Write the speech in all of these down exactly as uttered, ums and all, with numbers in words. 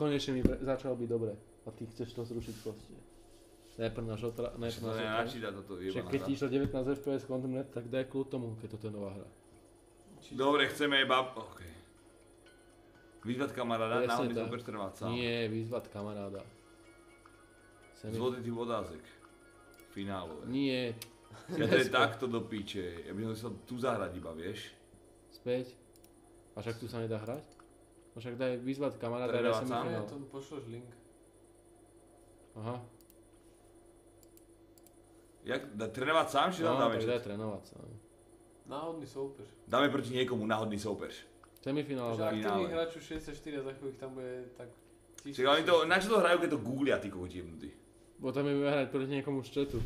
Konečne mi začalo byť dobre. A ty chceš to zrušiť proste. Najprv na žotra, najprv na žotra. Však keď ti išlo devätnásť ef pé es kontinuálne, tak daj kľud tomu, keď toto je nová hra. Dobre, chceme iba... okej. Vyzvať kamaráda, náhodne to pretrvať sám. Nie, vyzvať kamaráda. Zvoditý vodázek. Finálové. Nie. Ja to je takto do píče. Ja by som si to tu zahrať iba, vieš? Späť. A však tu sa nedá hrať? A však daj vyzvať kamaráda, daj sa mi finál. Tomu pošloš link. Aha. Trénovať sám, či tam dáme? No, tak daj trénovať sám. Náhodný soupeř. Dáme proti niekomu náhodný soupeř. Semifinále. Že aktivních hráčů šesťdesiatštyri a za chvíľ tam bude tak... Čekaj, na čo to hrajú, keď to googlia, ty kohoči jemnutí? Bo tam je bude hrať proti niekomu z chatu.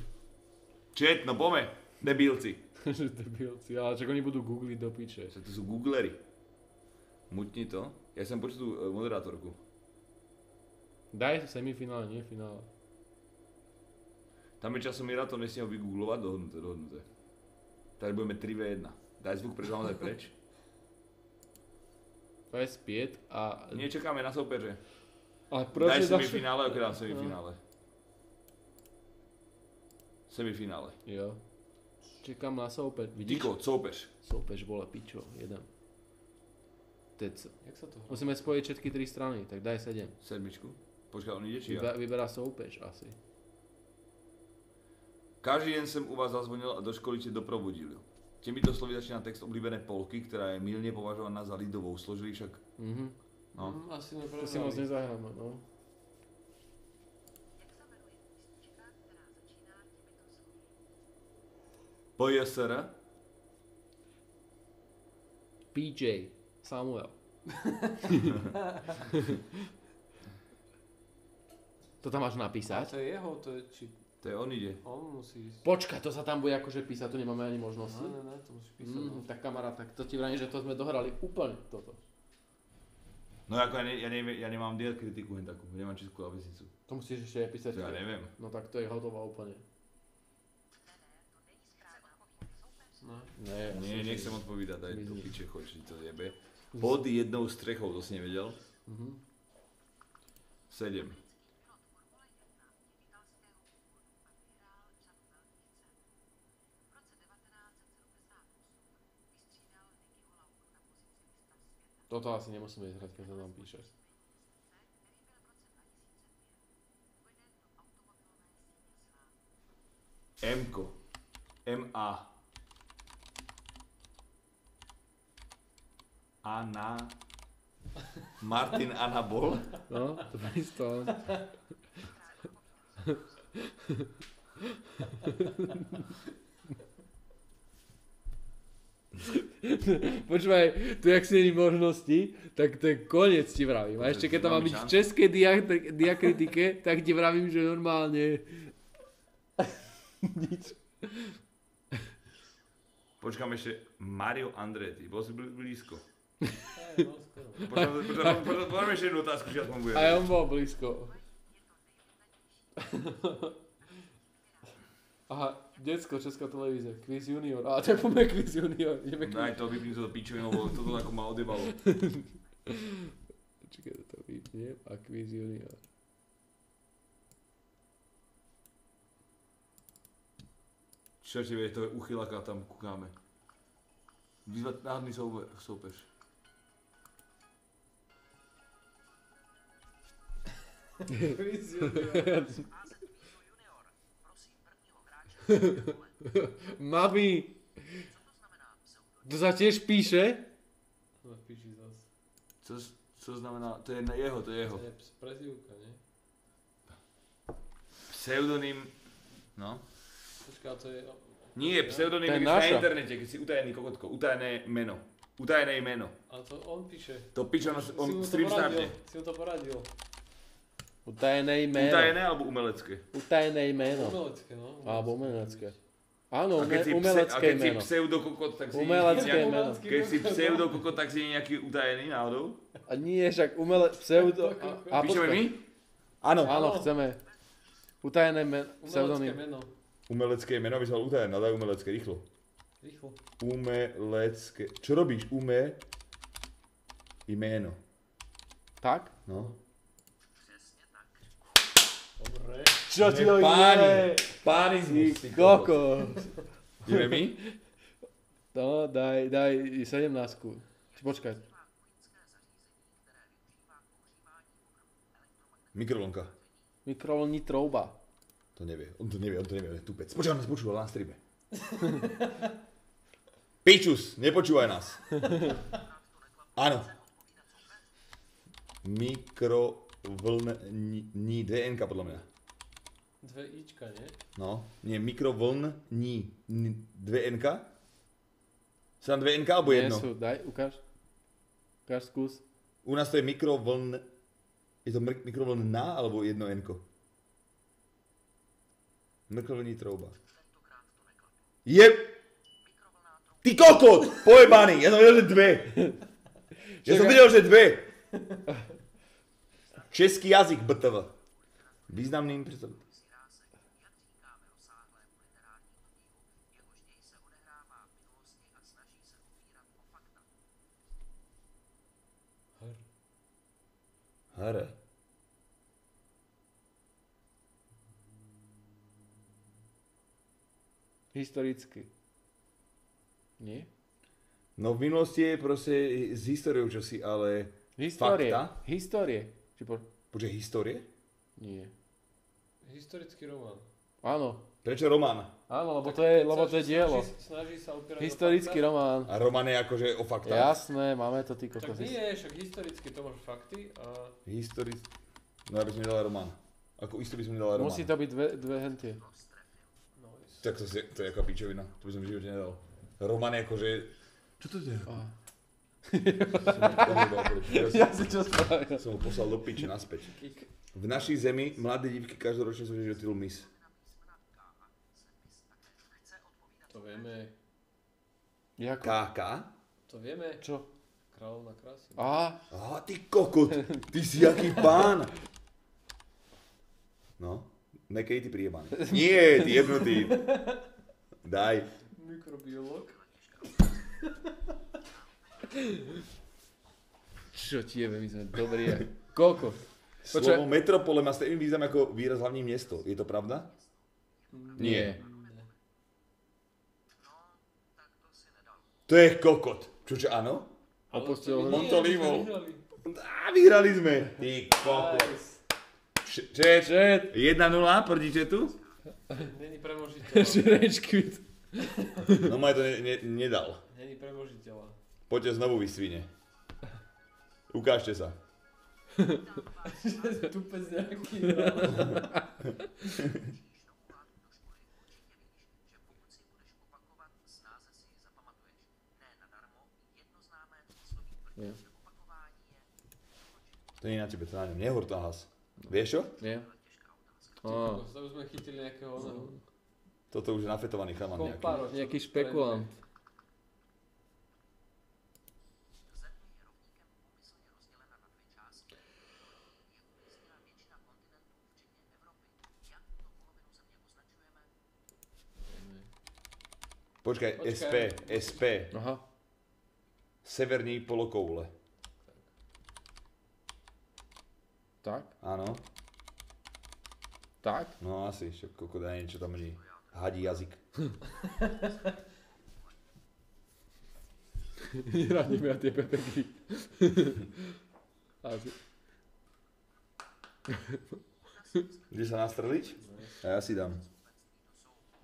Chat, no pome, debilci. Debilci, ale čak oni budú googliť do piče. To sú googlery. Mutni to. Ja som počul tú moderátorku. Daj semifinále, nie finále. Tam je časomiera, to nesmiem vygooglovať, dohodnuté, dohodnuté. Takže budeme tri vé jedna. Daj zvuk preč, daj preč. pé es päť a... Nie, čakáme na soupeře. Daj semifinále, ok, dám semifinále. Semifinále. Jo. Čekám na soupeř, vidíš? Tyko, soupeř. Soupeř, vole, pičo, jeden. Teď... Jak sa to hrá? Musíme spojiť všetky tri strany, tak daj sedem. Sedmičku? Počkaj, on ide či ja? Vyberá soupeř asi. Každý deň som u vás zazvonil a do školy ste doprovodili. Těmito slovy začíná text oblíbené Polky, která je mylně považovaná za lidovou, složili však... Mhm. No. Asi neprovedali. To si moc nezahráme, no. pé es er? pé jé. Samuel. To tam máš napísať? To je jeho, to je či... To je on ide. On musí ísť. Počkaj, to sa tam bude akože písať, tu nemáme ani možnosti. Ne, ne, to musíš písať. Tak kamarát, tak to ti vrajím, že to sme dohrali úplne toto. No ako ja nemám diel kritiku hen takú, nemám českú klávesnicu. To musíš ešte aj písať. To ja neviem. No tak to je hotová úplne. Ne, nechcem odpovídať, daj to piče, choď, či to jebe. Pod jednou strechou, to si nevedel. sedem. Toto asi nemusíme ísť hrať, keď sa tam píše. M-ko. M-A. Anna... Martin Anabol? No, to by stalo. Počúvaj, tu jak si není možnosti, tak to je koniec ti vravím. A ešte keď tam má byť v českej diakritike, tak ti vravím, že normálne... Nič. Počkám ešte Mario Andretti, bol si blízko. Počkám ešte jednu otázku, či aspoň budem. Aj on bol blízko. Aha, detsko, Česká televize, Quiz Junior, ale to je poďme Quiz Junior, ideme Quiz Junior. Daj to, vypním sa do pičovinu, lebo toto ako ma odebalo. Počkaj, toto vypnem a Quiz Junior. Čože vie, to je uchylaka, tam kúkáme. Vyzvať náhodný soupeř. Quiz Junior. Mami! To sa tiež píše? To píši zase. Co znamená? To je jeho, to je jeho. To je prezývka, nie? Pseudonym... No? Počká, to je... Nie, pseudonym je na internete, keď si utajený kokotko, utajené meno. Utajené meno. A to on píše. To píše, on stream startne. Si mu to poradil. Utajené jméno. Utajené alebo umelecké? Utajené jméno. Umelecké, no. Alebo umelecké. Áno, umelecké jméno. A keď si pseudokokot, tak si je nejaký... Keď si pseudokokot, tak si je nejaký utajený náhodou? A nie, však umele... Pseudo... Píšeme my? Áno. Áno, chceme. Utajené jméno. Umelecké jméno. Umelecké jméno, aby sa mal utajené. Nadaj umelecké, rýchlo. Rýchlo. Umelecké... Čo robíš? Ume... Jméno. Tak? No. Čo ti to je? Páni z nich, ty kokos. Ideme my? No, daj, daj sedemnástku. Počkaj. Mikrovlnka. Mikrovlnní trouba. To nevie, on to nevie, on to nevie, on je tupec. Počúva nás, počúval na streame. Pičus, nepočúvaj nás. Áno. Mikrovlnní dé en ká podľa mňa. Dve ička, nie? No, nie, mikrovlnní dé en ká? Sú tam dve en ká alebo jedno? Nie sú, daj, ukáž. Ukáž, skús. U nás to je mikrovln... Je to mikrovlnná alebo jedno enko? Mikrovlnní trouba. Je... Ty kokot! Pojebaný! Ja som videl, že dve. Ja som videl, že dve. Český jazyk, btv. Významným predstavom. Hra. Historicky. Nie? No v minulosti je proste s históriou čosi, ale histórie. Fakta. Histórie. Po... Počkaj, histórie? Nie. Historický román. Áno. Prečo román? Áno, lebo tak to je, lebo to je snaží, dielo. Snaží sa opierať historický román. A román je akože o faktách. Jasné, máme to ty kokos. Tak nie je, však historicky to máš fakty a... Historic... No ja by som mi dala román. Ako isto by som mi dala román. Musí to byť dve, dve hentie. Nice. Tak to, to je jaká pičovina, to by som v živote nedal. Román je akože... Čo to je? Ah. ja si čo spravil. Som ho poslal do piče naspäť. V našej zemi mladé divky každoročne súťažia o titul Miss. To vieme. Jako? ká ká? To vieme. Čo? Kráľovná krásy. Á, á, ty kokot, ty si jaký pán. No, nekej ty prijebaný. Nie, ty jednotý. Daj. Mikrobiolog. Čo ti jebe, my sme dobrí. Kokot. Slovo metropole má stejný význam ako výraz hlavní město. Je to pravda? Nie. To je kokot. Čože áno? Opustil Montolivou. Á, vyhrali sme. Ty kokot. Čet, čet. jedna nula proti četu? Není premožiteľa. Šrečkvit. No maj to nedal. Není premožiteľa. Poďte znovu vysvine. Ukážte sa. Tupec nejaký. Nie. To nie je na tebe, to na ňom. Nehor to na hlas. Vieš čo? Nie. To už sme chytili nejakého... Toto už je nafetovaný chaman nejaký. Kompáro, nejaký špekulant. Počkaj, es pé, es pé. Aha. Severní polokoule. Tak? Áno. Tak? No asi, koľko dá niečo tam mne hadí jazyk. Neradíme na tie pepeky. Ideš sa nastreliť? A ja si dám.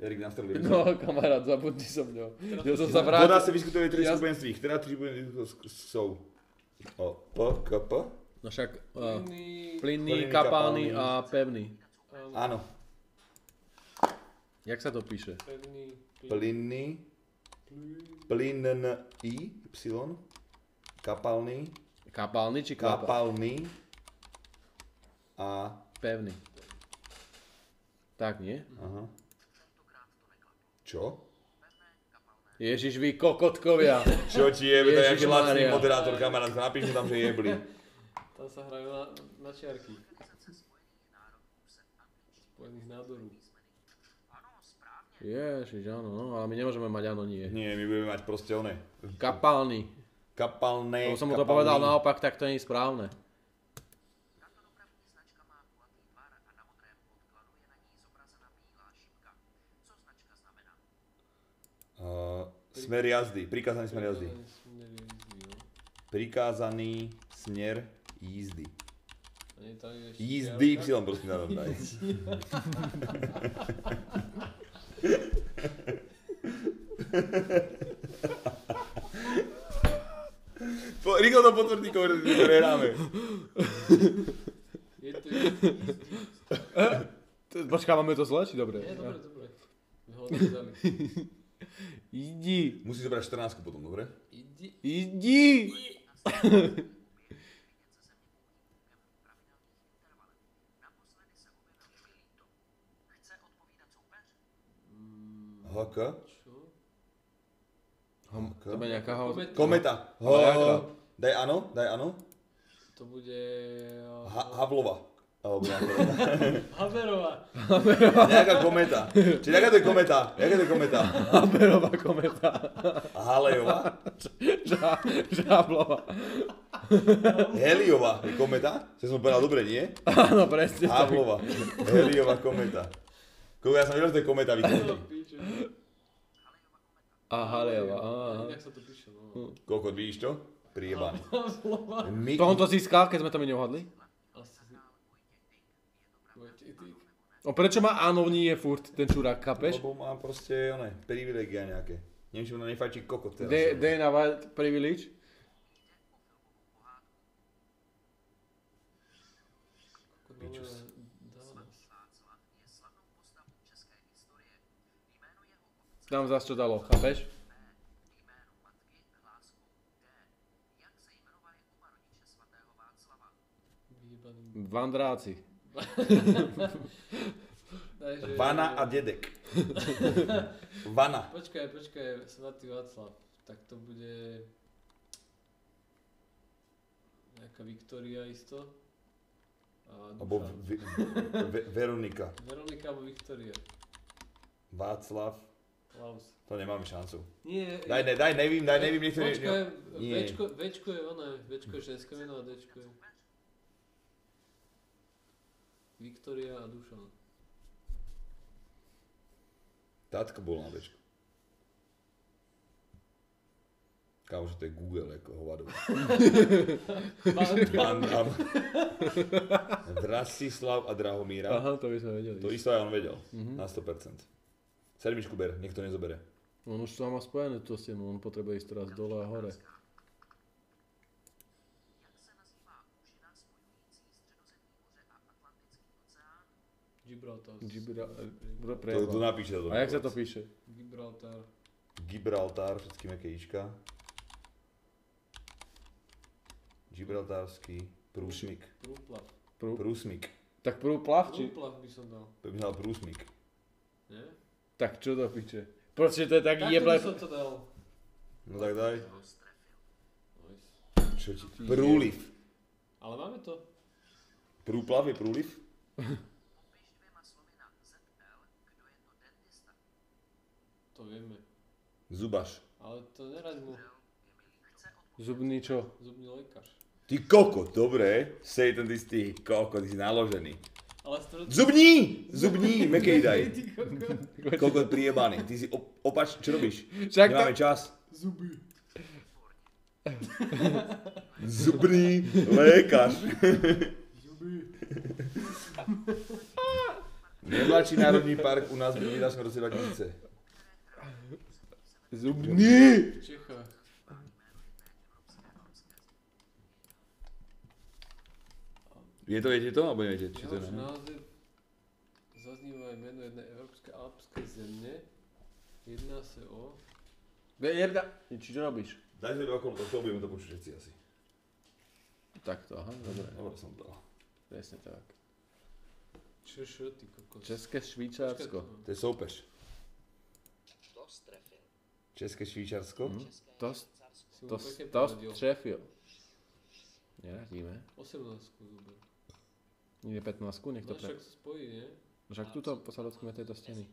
Erik nastrelil. No, kamarát, zabudni som mňou. Ja som sa vrátil. Voda sa vyskutuje tri skupenství. Teda tri skupenství sú... O, P, K, P. No však plynný, kapalný a pevný. Áno. Jak sa to píše? Plynný, plynný, Y, kapalný. Kapalný či kapalný? Kapalný a... Pevný. Tak, nie? Aha. Čo? Ježiš, vy kokotkovia! Čo ti jebe, to je aký lacný moderátor, kamarát, napíš mu tam, že jebli. Tam sa hrajú na, na čiarky. Spojených nádorov. Ježiš, áno, no, ale my nemôžeme mať áno, nie. Nie, my budeme mať proste oné. Kapalný. Kapalné, kapalný. Lebo som mu to povedal naopak, tak to nie je správne. Uh, smer jazdy, prikázaný smer jazdy. Prikázaný směr jízdy. Jízdy Y prostě nám dají. Rýchlo to potvrdí, když hráme. Je to jízdy. Počká, máme to zle, či dobré? Je dobré, dobré. Jdi. Musíš zobrať čtrnáctku potom, dobre? Jdi. Jdi. Haka? Čo? Haka? To bude nejaká kometa. Kometa. Ho, daj áno, daj áno. To bude... Havlova. Alebo Haberová. Haberová. Nejaká kometa. Čiže jaká to je kometa? Jaká to je kometa? Haberová kometa. A Halleyova? Žáblova. Heliová je kometa? Čo som povedal dobre, nie? Áno, presne. Havlova. Heliová kometa. Koľko ja som vedel, že to je kometa vykonutý. A Halleyova, áá. Jak sa to píše, no. Koľko, vidíš to? Prijebané. To on to získal, keď sme to my neuhadli? No prečo má ánovní je furt ten čurák, chápeš? Lebo má proste, oné, privilegia nejaké. Neviem, či mu to nefajčí kokot teraz. dé en á privilege? Pičus. Nám zás čo dalo, chápeš? Vandráci. Takže... Vana a dedek. Vana. Počkaj, počkaj, svatý Václav. Tak to bude... Nejaká Viktória isto. Abo v... Ve Veronika. Veronika alebo Viktória. Václav. Klaus. To nemáme šancu. Nie. Daj, ne, daj, nevím, daj, nevím, nechcem... Počkaj, Včko, Včko je ono, Včko je ženské meno a Dčko je... Viktória a Dušan. Tátka bola na Včku. Kámo, že to je Google, ako hovadové. Bandam. Drastislav a Drahomíra. Aha, to by sme vedeli. To isto aj on vedel, na sto percent. Sedmičku ber, niekto nezobere. On už to má spojené to stenu, on potrebuje ísť teraz dole a hore. Gibraltar. Gibraltar. To napíše to. A jak sa to píše? Gibraltar. Gibraltar, všetky meké ička. Gibraltarský prúsmik. Prúplav. Prúsmik. Tak prúplav či? Prúplav by som dal. To by som dal prúsmik. Nie? Tak čo to píše? Proste to je tak jeblé... Tak to by som to dal. No tak daj. Čo ti? Prúliv. Ale máme to. Prúplav je prúliv? To vieme. Zubaš. Ale to nerad mu. Zubný čo? Zubný lekár. Ty kokot, dobre. Sej ten ty ty kokot, ty si naložený. Zubní! Zubní, mekej daj. Kokot prijebaný, ty si opač, čo robíš? Nemáme čas. Zuby. Zubný lekár. Zuby. Nejmladší národní park u nás byl v našem roce dva tisíce. Zubný! V Čechách. Je to, viete to, alebo neviete? Ja už naozaj zazníva aj meno jednej európskej alpskej zemne. Jedná sa o... Jerda! Či čo robíš? Daj sa do okolo, tak to budeme to počuť všetci asi. Takto, aha, dobre. Dobre som dal. Presne tak. Čo šo, ty kokos? České Švýčarsko. To je soupeř. To strefil. České Švýčarsko? To střefil. Neradíme. osemnáctku zúber. Ide pätnáctku, nech to pre... No však spojí, nie? Však túto posadockíme tejto steny.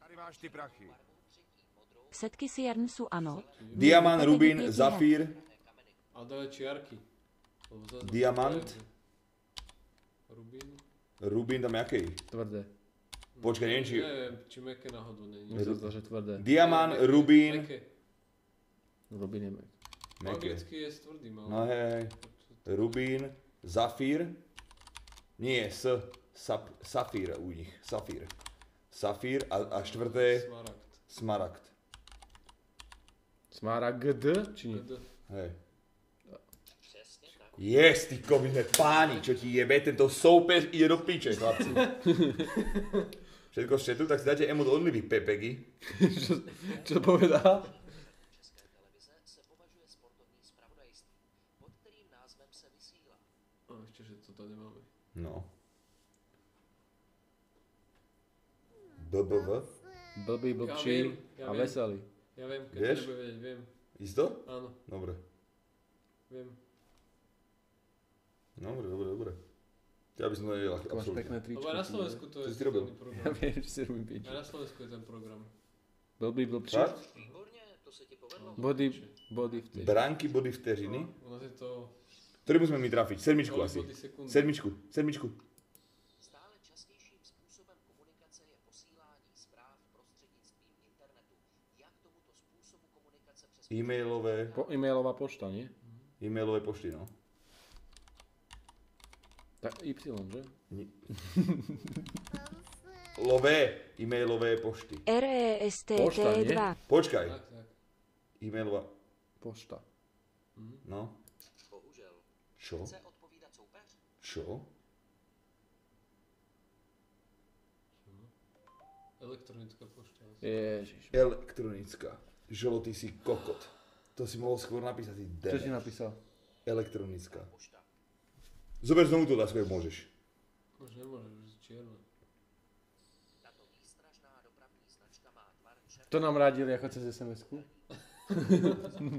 Tady máš ty prachy. Setky siern sú ano. Diamant, rubín, zafír. A dále čiarky. Diamant. Rubín. Rubín tam jaký? Tvrdé. Počkaj, neviem, či... Neviem, či meké náhodou není. Je to že tvrdé. Diamant, rubín... Meké. Rubín je meké. Anglicky je tvrdý, malo. No hej, rubín, zafír... Nie, s... Sap, safír u nich, safír. Safír a, a štvrté... Smaragd. Smaragd. Smaragd, či nie? Hej. Yes, ty komine, páni, čo ti jebe, tento soupeř ide do piče, chlapci. Všetko všetko, tak si dáte emot odlivy, pepegy. čo, čo povedal? Česká televize se považuje sportovní spravodajství, pod kterým názvem se vysílá. No, ešte, že to tady máme. No. bé bé vé? Blbý, blbčí a veselý. Ja viem, keď to nebude vedieť, viem. Isto? Áno. Dobre. Viem. Dobre, dobre, dobre. Ja by som to nevedel, absolútne. Pekné tričko. Lebo aj na Slovensku to je ten program. Ja viem, že si robím piču. Aj na Slovensku je ten program. Blbý, blbčí. Výborne, to sa ti povedlo. Body, body vteřiny. Bránky, body vteřiny. U nás je to... Ktorý musíme mi trafiť? Sedmičku asi. Sedmičku, sedmičku. E-mailové... Po, e-mailová pošta, nie? E-mailové pošty, no. Tak Y, že? Lové e-mailové pošty. er e es té té dva. Počkaj. E-mailová... Pošta. No. Bohužel. Čo? Chce odpovídať soupeř? Čo? Elektronická pošta. Ježiš. Elektronická. Žolo, ty si kokot. To si mohol skôr napísať, ty deň. Čo si napísal? Elektronická. Zober znovu tú otázku, ak môžeš. Už nemôžeš, už je čierna. To nám radili ako cez es em esku? Táto výstražná dopravná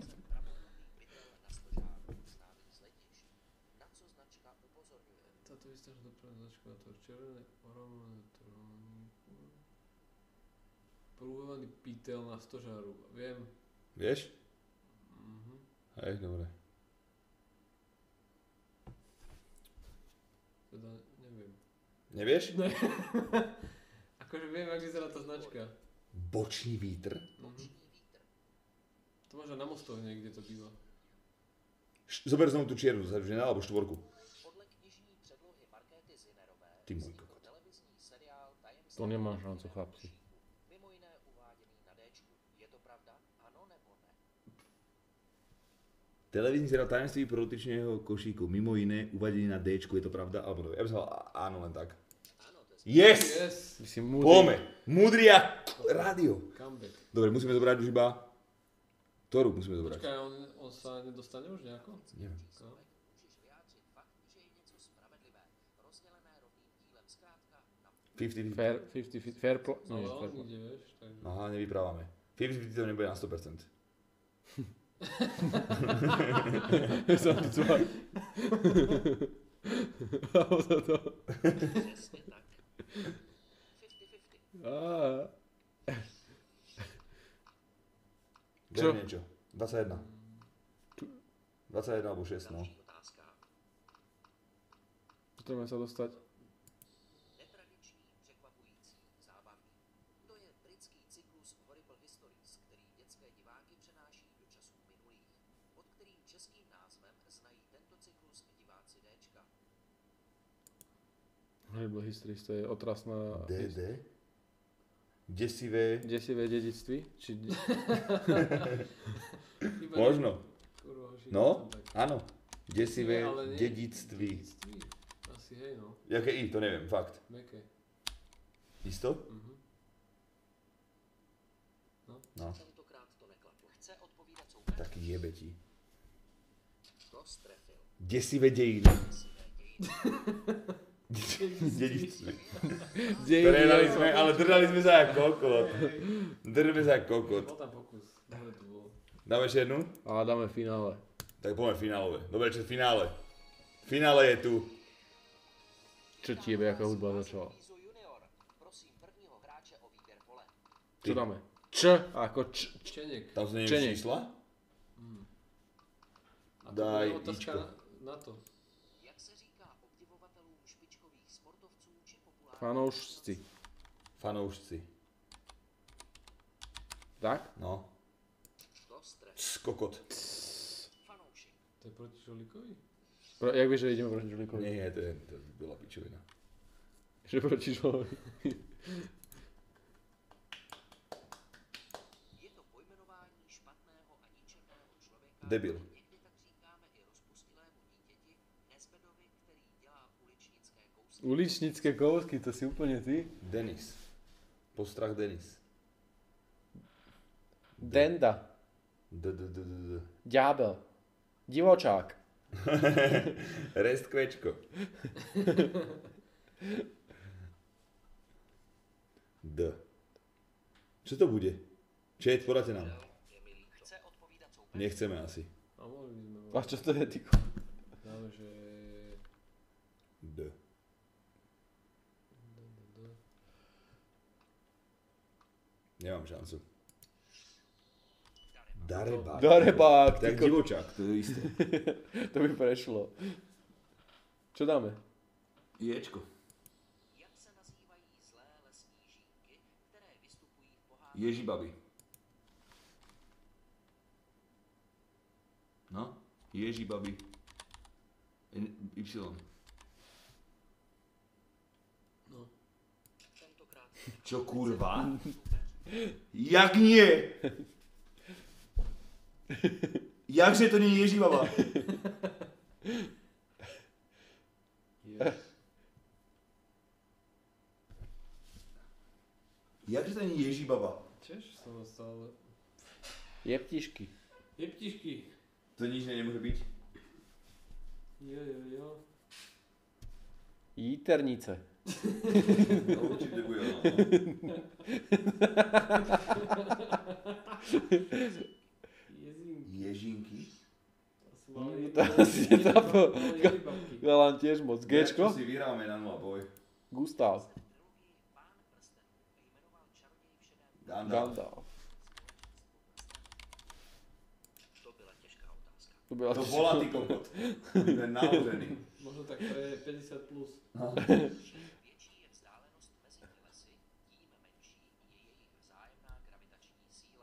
značka na to červené ohromné tróniku. Prúhovaný pítel na stožáru, viem. Vieš? Mhm. Hej, dobre. Teda neviem. Nevieš? Ne. Akože viem, ak vyzerá tá značka. Bočný vítr? Mhm. To možno na mostov niekde to býva. Zober znovu tú čiernu, alebo štvorku. Ty môj kokot. To nemá šancu, chlapci. Televizní seriál Tajemství produkčného košíku, mimo jiné uvedení na D, je to pravda? Alebo no, ja by som mal áno len tak. Yes! Poďme! Múdry a rádio! Dobre, musíme zobrať už iba... Ktorú musíme zobrať? Počkaj, on sa nedostane už nejako? Neviem. päťdesiat päťdesiat fair play... Aha, nevyprávame. päťdesiat päťdesiat to nebude na sto percent. Já jsem to cvál. Mám za to. Přesně tak. päťdesiat päťdesiat. Čo? Niečo. dvadsaťjeden. dvadsaťjeden alebo šesť, no. Potřebujeme se dostat. Horrible Histories, to je otrasná... dé dé? Desivé... Desivé dedictví? Či... Možno. No, áno. Desivé dedictví. Asi hej, no. Jaké I, to neviem, fakt. Meké. Isto? No. Taký jebetí. Desivé dejiny. Dědictví. Držali jsme, ale držali jsme se jak kokot. Držíme se jak kokot. Dáme ještě jednu? A dáme finále. Tak pojďme finálové. Dobré, čas finále. Finále je tu. Co ti jebe, jaká hudba začala? Co dáme? Č a jako č. Čeněk. Tam se nevím čísla? Daj ičko. Na to. Fanoušci. Fanoušci. Tak? No. Cs, kokot. Fanoušek. To je proti Žolíkovi? Pro, jak víš, že jdeme proti Žolíkovi? Ne, ne, to, je, to byla pičovina. Že proti Žolíkovi. Je to pojmenování špatného a ničemného člověka. Debil. Někdy tak říkáme i rozpustilému dítěti, nezbedovi, který dělá uličnické kousky. Uličnické kousky, to si úplně ty? Denis. Postrach Denis. Denda. D, d, d, d, d. Ďábel. Divočák. Restkvečko. D. Co to bude? Čet, podáte nám. Nechceme asi. A čo to je, tyko? Dáme, že... D. Nemám šancu. Darebák. Darebák. Tak divočák, to je jisté. To by prešlo. Čo dáme? Ječko. Jak se nazývají zlé lesní žíky, které vystupují v pohádce? Ježibaby. No, ježibaby. Y. No. Čo kurva? Jak nie? Jakže to není ježibaba? Yes. Jakže to není ježibaba? Češ, jsem stále... Jeptišky. Jeptišky. To nič nemůže být. Jo, jo, jo. Jíternice. No, určitě debuji, no. Ježinky? To asi je tá po... Galán tiež moc. Gčko? Si vyhráme na nula boj. Gustav. Gandalf. To byla těžká otázka. To byla těžká otázka. To bola ty kokot. Ten náložený. Možno tak to je päťdesiat plus.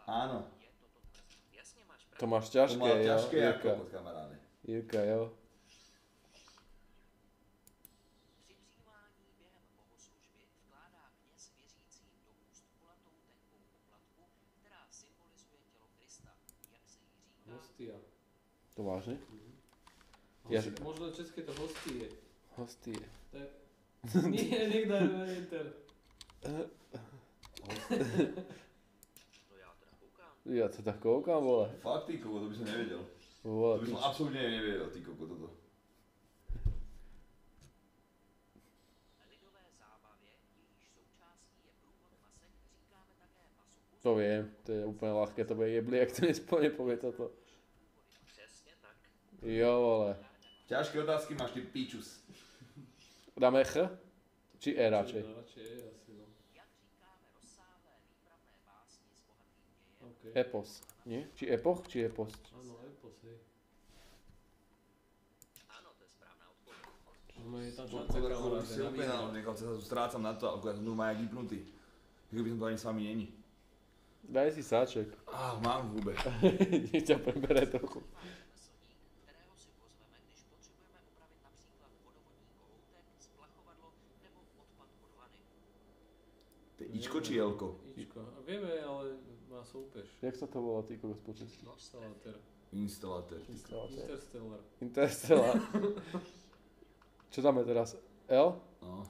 Áno. To máš ťažké, to má ťažké jo, Jirka. Jirka, jo. Hostia. To vážne? Mm-hmm. Hosti, možno české to hostie. Hostie. Tak. Nie, nikto je inter. Ja to tak koukám, vole. Fakt, ty koko, to by som nevedel. Vole, to by som ty... absolútne nevedel, ty koko, toto. To viem, to je úplne ľahké, to bude jebli, ak to nespoň nepovie toto. Jo, vole. Ťažké otázky máš, ty píčus. Dáme H? Či E radšej? Epos, nie? Či epoch, či epos? Áno, epos, hej. Áno, to je správna odpoveď. No je tam šanca, ktorá si úplná, nechal sa tu strácam na to, ale akurát som má jak vypnutý. Kdyby som to ani s vami není. Daj si sáček. Á, mám v hube. Nech ťa prebere trochu. To je ičko či jelko? Ičko, vieme, ale... Má soupež. Jak sa to volá, ty kokos po česky? Instalatér. Instalatér. Interstellar. Interstellar. Čo dáme teraz? L? No.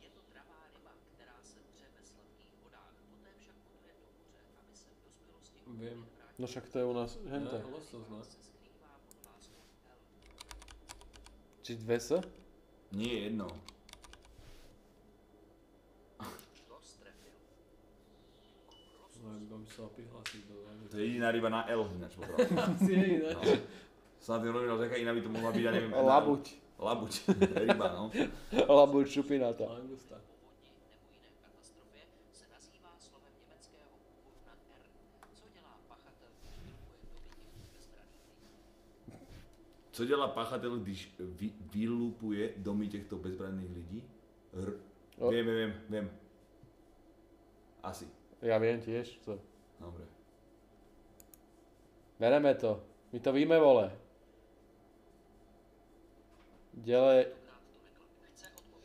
Je to dravá ryba, ktorá sa dře ve sladkých vodách. Poté však potuje do moře, aby sa v dospelosti... Viem. No však to je u nás hente. No, losos, ne? Či dve S? Nie, jedno. Ryba musela prihlásiť do... To je jediná ryba na L, inač popravdu. Asi je ináč. No. Som na tým rovinal, že taká iná by to mohla byť, ja neviem... Labuť. Labuť, ryba, no. Labuť šupináta. Langusta. Co dělá pachatel, když vy, vylupuje domy těchto bezbranných lidí? R... Viem, viem, viem. Asi. Ja viem tiež, co. Dobre. Bereme to. My to víme, vole. Dele...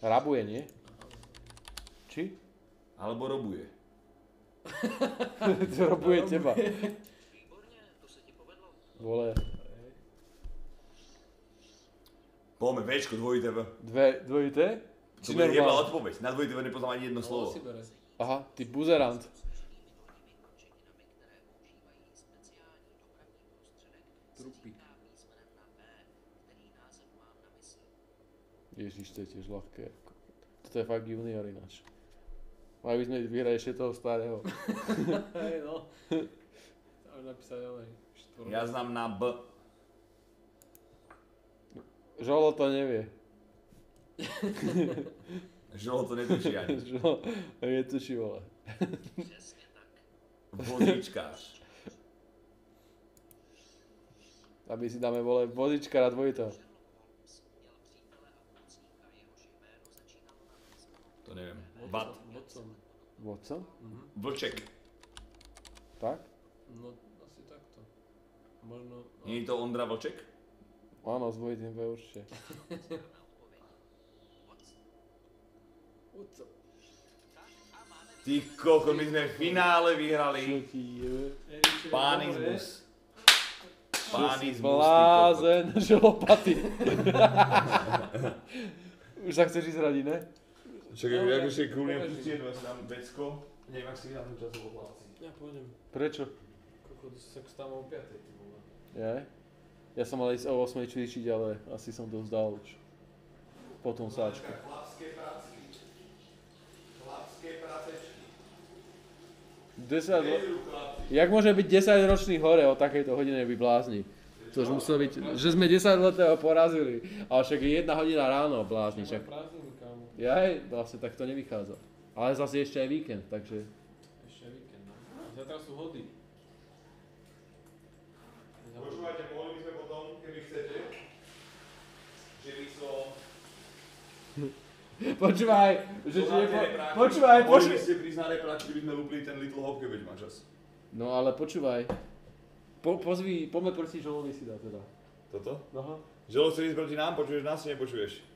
Rabuje, nie? Či? Alebo robuje. To robuje teba. Výborne, to sa ti povedlo. Vole. Poďme, Včko, dvojité V. Dve, dvojité? To bude jebla odpoveď, na dvojité V nepoznám ani jedno slovo. Aha, ty buzerant. Trupík. Ježiš, to je tiež ľahké. Toto je fakt junior ináč. Mali by sme vyhrať ešte toho starého. Hej no. Tam napísať ale štvorné. Ja znam na B. Žolo to nevie. Žolo to netučí ani. Žolo netučí, vole. Přesne tak. Vodičkář. Aby si dáme, vole, vodička na dvojitého. To neviem. Vat. Vodcom? Vlček. Tak? No, asi takto. Možno... Nie je to Ondra Vlček? Áno, s dvojitým V určite. Ty koľko, my sme v finále vyhrali. Pánizmus. Pánizmus, ty koľko. Blázen, žlopaty. Už sa chceš ísť radiť, ne? Čakaj, akože kvôli nepustieť vás tam vecko. Neviem, ak si vyhrám času popláciť. Ja pôjdem. Prečo? Koľko, sa tam o piatej, ty vole. Jaj? Ja som mal ísť o osmej cvičiť, ale asi som to vzdal už. Potom sáčku. Chlapské práčky. Chlapské práčečky. Jak môže byť desaťročný hore o takejto hodine by blázni? Což musel byť, že sme desaťletého porazili. Ale však je jedna hodina ráno blázni. Jaj, vlastne tak to nevychádza. Ale zase ešte aj víkend, takže... Ešte aj víkend, no. Zatra sú hodiny. Počúvajte, mohli by sme potom, keby chcete, že by som... Počúvaj, že ti nepo... Počúvaj, počúvaj! Mohli by ste prísť na repráč, keby sme lúpli ten Little Hope, keď má čas. No ale počúvaj. Pozví, poďme proti Žolovi si dá teda. Toto? Aha. Žolo chce ísť proti nám, počuješ nás, či nepočuješ?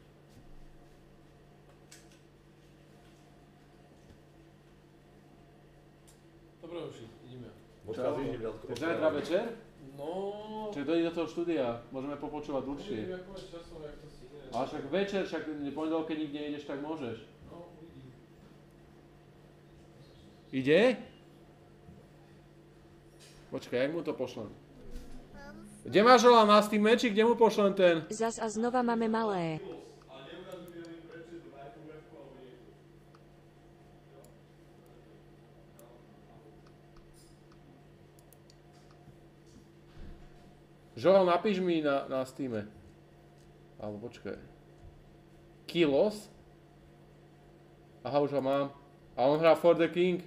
Dobre uši, ideme. Odcházíš Gibraltar. Takže zajtra večer? No... Čiže dojde do toho štúdia, môžeme popočúvať dlhšie. Neviem, ako máš časov, jak to si ideš. Ale však večer, však ponedeľok, keď nikde nejdeš, tak môžeš. No, uvidím. Ide? Počkaj, jak mu to pošlem? Kde máš Žola? Má s tým meči? Kde mu pošlem ten? Zas a znova máme malé. Žoľ, napíš mi na, na Steam-e. Alebo počkaj. Kilos? Aha, už ho mám. A on hrá For The King.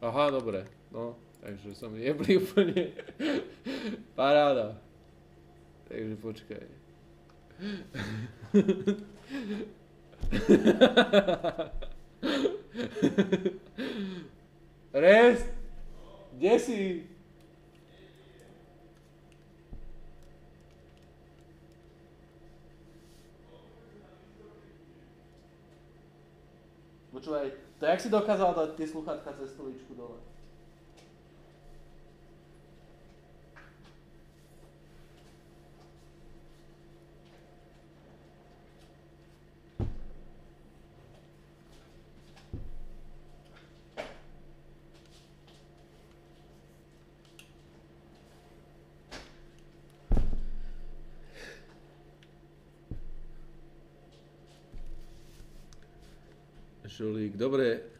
Aha, dobre. No, takže som jeblý úplne. Paráda. Takže počkaj. Rest! Kde si? Počúvaj, to jak si dokázal dať tie sluchátka cez stoličku dole? Žolík, dobre.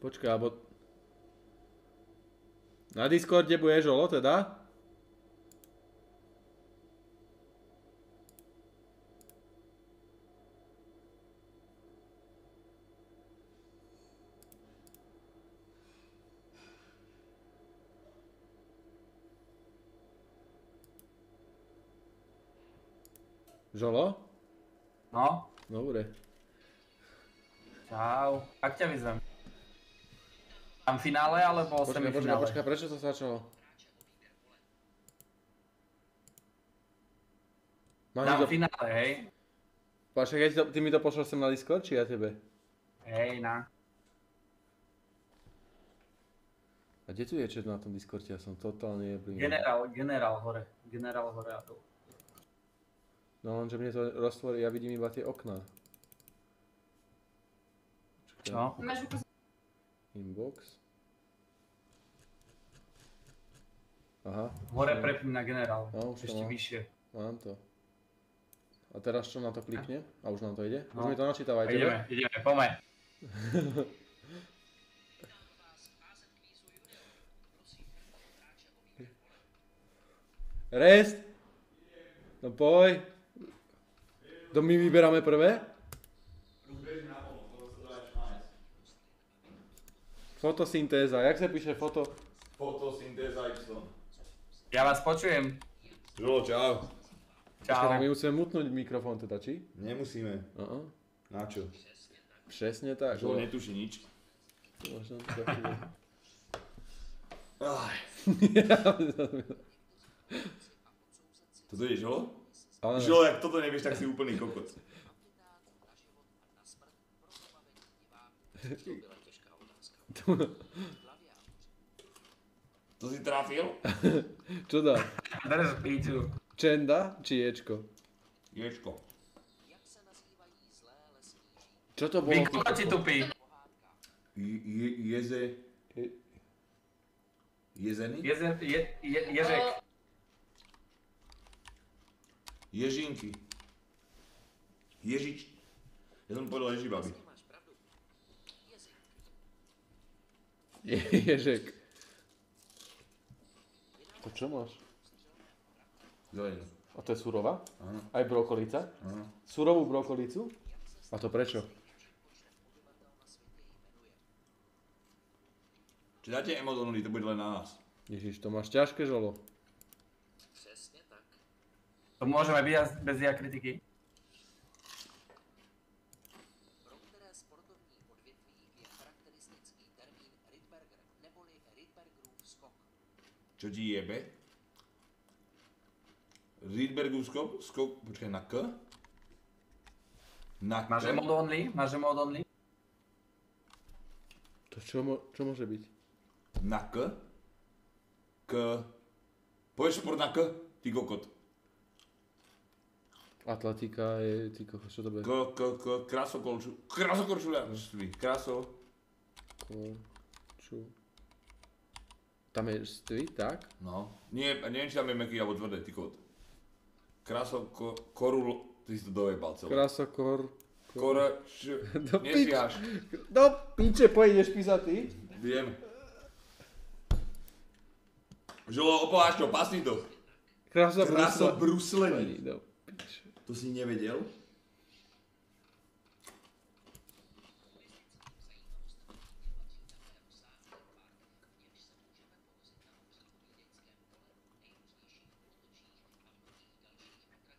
Počkaj, alebo... Na Discorde bude Žolo, teda? Žolo? No? Dobre. Čau. Ak ťa vyzvem? Tam finále alebo semifinále? Počkaj, počkaj, počkaj, prečo to začalo? Tam finále, hej? Počkaj, ty mi to pošlal sem na Discord, či ja tebe? Hej, na. A kde tu je chat na tom Discorde? Ja som totálne jeblý. Generál, generál hore. Generál hore a dole. No lenže mne to roztvorí, ja vidím iba tie okná. Čo? Inbox. Aha. Hore prepím na generál. No, už ešte vyššie. Mám to. A teraz čo na to klikne? A už nám to ide? Už mi to načítavajte. Ideme, ideme, poďme. Rest! No poj! To my vyberáme prvé? Fotosyntéza, jak sa píše foto? Fotosyntéza Y. Ja vás počujem. Žolo, čau. Čau. My musíme mutnúť mikrofón teda, či? Nemusíme. Načo? Presne tak. Žolo netuší nič. Možno to taký... Aj. Toto je Žolo? Žolo, jak toto nevieš, tak si úplný kokot. To si trafil? Čo dá? Drž píču. Čenda či Ječko? Ječko. Čo to bolo? Vyklad si tupí. Jeze... Jezeny? Ježek. Ježinky. Ježič... Ja som povedal Ježibaby. Ježek. To čo máš? Zelenú. A to je surova? Áno. Aj brokolica? Áno. Surovú brokolicu? A to prečo? Či dáte emo do nuly, to bude len na nás. Ježiš, to máš ťažké, Žolo. To môžeme byť bez ja kritiky. Čo ti jebe? Rydbergov skok? Skok, počkaj, na K? Na K? Máš emot only? Máš emot only? To čo môže byť? Na K? K... Povieš šport na K? Ty kokot. Atletika je... Ty koho, čo to bude? K, k, k, krasokorču... Krasokorčuliarství. Kraso... Korču... Tam je ství, tak? No. Nie, neviem, či tam je meký alebo tvrdé, ty koho. Krasokorul... Ty si to dojebal celé. Krasokor... Korač... Nesviaš. Do piče, pojedeš písať ty? Viem. Žolo, opováš to, pasni to. Krasobruslení. To si nevedel?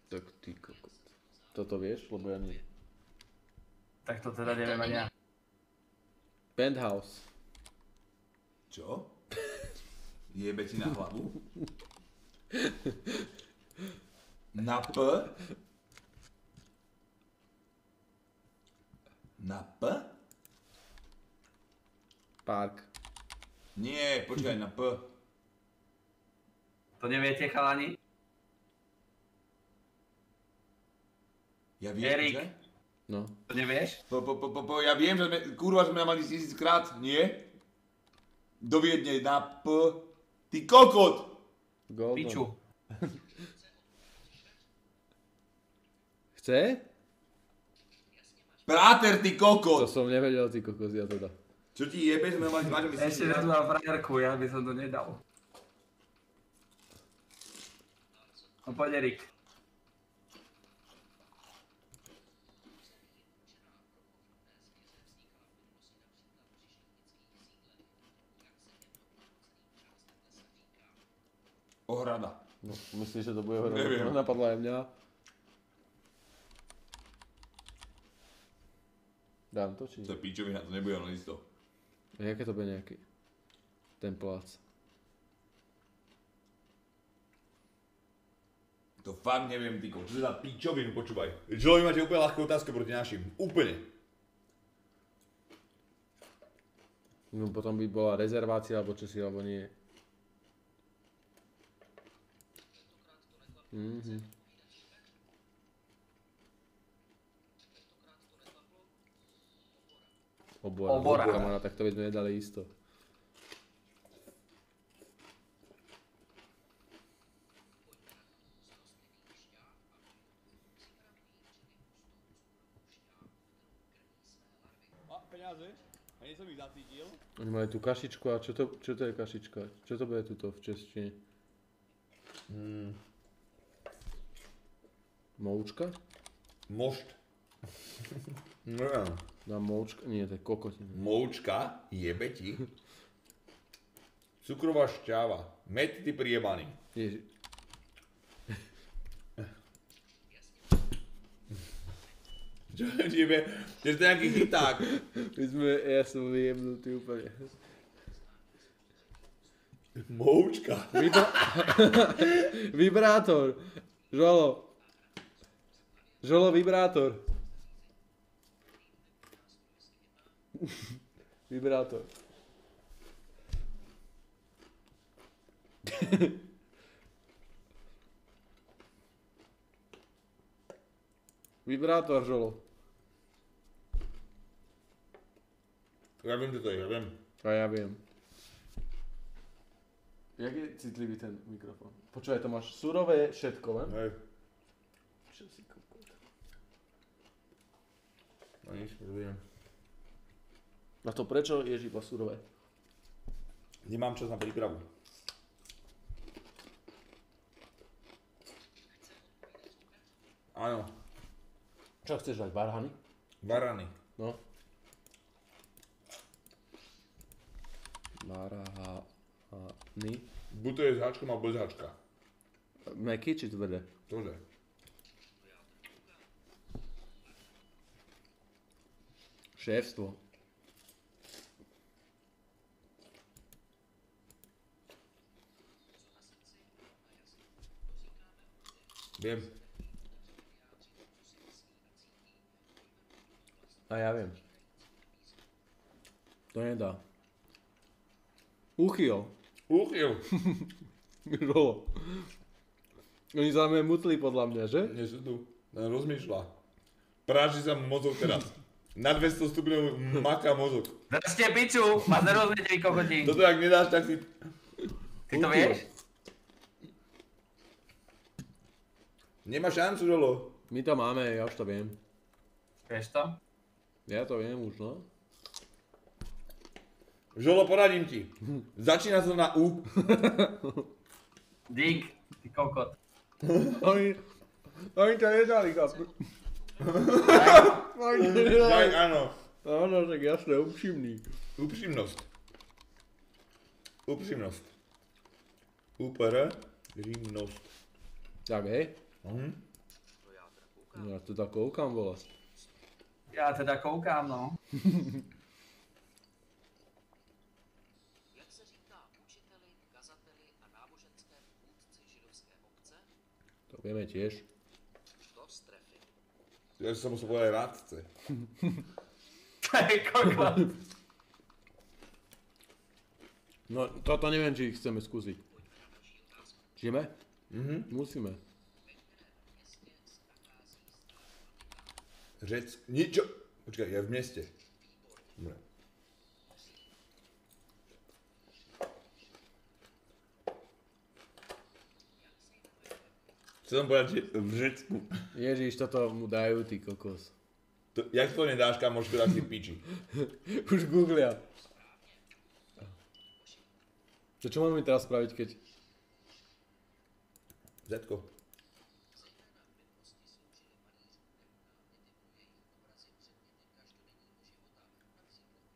Tak ty kokot. Toto vieš? Lebo ja nie. Tak to teda neviem ani ja. Penthouse. Čo? Jebe ti na hlavu? Na P? Na P? Park. Nie, počkaj, na P. To neviete, chalani? Ja viem, Erik. Že? No. To nevieš? Po, po, po, po, ja viem, že sme, kurva, sme mali tisíckrát, nie? Do Viedne, na P. Ty kokot! Golden. Piču. Chce? Práter, ty kokos! To som nevedel, ty kokos, ja to dá. Čo ti jebeš, sme mali zmažem, myslím... Ešte dám na frajerku, ja by som to nedal. No poď, Erik. Ohrada. No, myslíš, že to bude ohrada? Neviem. Napadla aj mňa. dám to, či? To je píčovina, to nebude ono jisto. A jaké to bude nějaký? Ten plác. To fakt neviem, týko. Čo to za píčovinu, počúvaj. Žlovi, máte úplne ľahkú otázku proti našim. Úplne. No potom by bola rezervácia, alebo čo si, alebo nie. Mhm. Obora. Obora. Obora. Tak to by sme nedali isto. Oni majú tu kašičku a čo to, čo to je kašička? Čo to bude tuto v češtine? Hmm. Moučka? Mošt. Na moučka? Nie, to je kokotina. Moučka? Jebe ti. Cukrová šťava. Med ty prijebaný. Ježi. Čo jebe? To je nejaký chyták. My sme, ja som vyjemnutý úplne. Moučka. Vibra... Vibrátor. Žolo. Žolo vibrátor. Vibrátor. Vibrátor, Žolo. Ja viem, čo to je, ja viem. A ja viem. Jak je citlivý ten mikrofón? Počúvaj, to máš surové všetko, len? Hej. Čo si kúpil? No nič, neviem. A to prečo ješ iba surové? Nemám čas na prípravu. Áno. Čo chceš dať? Varhany? Varhany. No. Varhany. Buď to je s háčkom alebo bez háčka. Mäký či tvrdé? Tvrdé. Šéfstvo. Viem. A ja viem. To nedá. Uchyl. Uchyl. Žolo. Oni sa mňa mutli podľa mňa, že? Nie sú tu. Rozmýšľa. Práži sa mozog teraz. Na dvesto stupňov maká mozog. Držte piču, vás nerozviete, vy kokoti. Toto ak nedáš, tak si... Ty to vieš? Nemáš šancu, Žolo. My to máme, ja už to viem. Vieš to? Ja to viem už, no. Žolo, poradím ti. Začína sa na U. Dík, ty kokot. Oni... Oni to nedali, kapu. Daj, áno. Áno, tak jasné, upřímný. Upřímnosť. Upřímnosť. Úpr... Římnosť. Tak, hej? Mhm. Ja teda koukám, vole. Ja teda koukám, no. To vieme tiež. Ja som musel povedať rádce. No toto neviem, či chceme skúsiť. Žijeme? Musíme. Řec... Ničo! Počkaj, ja v meste. Dobre. Chcem povedať, že v Řecku. Ježiš, toto mu dajú, ty kokos. To, jak to nedáš, kamošku, tak si piči. Už googlia. Čo, čo máme teraz spraviť, keď... Zetko.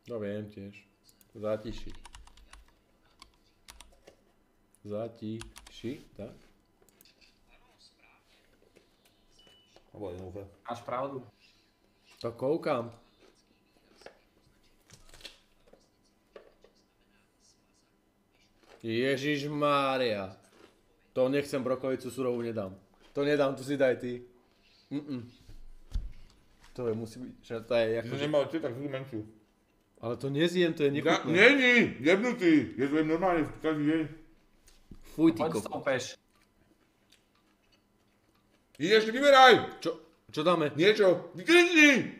No viem tiež. Zatiši. Zatiši, tak? Až pravdu. To koukám. Ježišmária. To nechcem, brokovicu surovú nedám. To nedám, tu si daj ty. Mm-mm. To je, musí byť, že to je jako... Nemal ty, tak si menšiu. Ale to nezjem, to je nechutné. Není, jebnutý, je to jem normálně, každý deň. Fuj, ty kokos. Ideš, vyberaj! Čo? Čo dáme? Niečo. Vykrični!